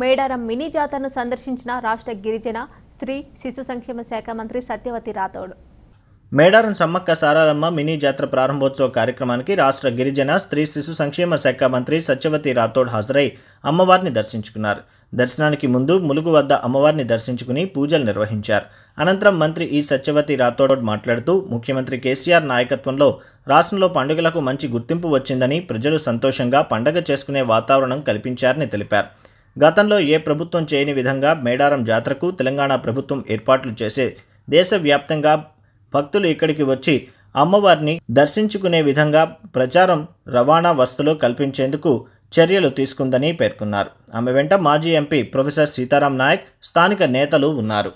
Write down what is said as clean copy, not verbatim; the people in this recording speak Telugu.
మేడారం మినీ జాతరను సందర్శించిన రాష్ట్ర గిరిజన స్త్రీ శిశు సంక్షేమ శాఖ మంత్రి సత్యవతి రాఠౌడ్ మేడారం సమ్మక్క సారలమ్మ మినీ జాతర ప్రారంభోత్సవ కార్యక్రమానికి రాష్ట్ర గిరిజన స్త్రీ శిశు సంక్షేమ శాఖ మంత్రి సత్యవతి రాఠౌడ్ హాజరై అమ్మవారిని దర్శించుకున్నారు. దర్శనానికి ముందు ములుగు వద్ద అమ్మవారిని దర్శించుకుని పూజలు నిర్వహించారు. అనంతరం మంత్రి ఈ సత్యవతి రాథోడ్ మాట్లాడుతూ ముఖ్యమంత్రి కేసీఆర్ నాయకత్వంలో రాష్ట్రంలో పండుగలకు మంచి గుర్తింపు వచ్చిందని, ప్రజలు సంతోషంగా పండుగ చేసుకునే వాతావరణం కల్పించారని తెలిపారు. గతంలో ఏ ప్రభుత్వం చేయని విధంగా మేడారం జాతరకు తెలంగాణ ప్రభుత్వం ఏర్పాట్లు చేసే దేశవ్యాప్తంగా భక్తులు ఇక్కడికి వచ్చి అమ్మవారిని దర్శించుకునే విధంగా ప్రచారం, రవాణా వసతులు కల్పించేందుకు చర్యలు తీసుకుందని పేర్కొన్నారు. ఆమె వెంట మాజీ ఎంపీ ప్రొఫెసర్ సీతారాం నాయక్, స్థానిక నేతలు ఉన్నారు.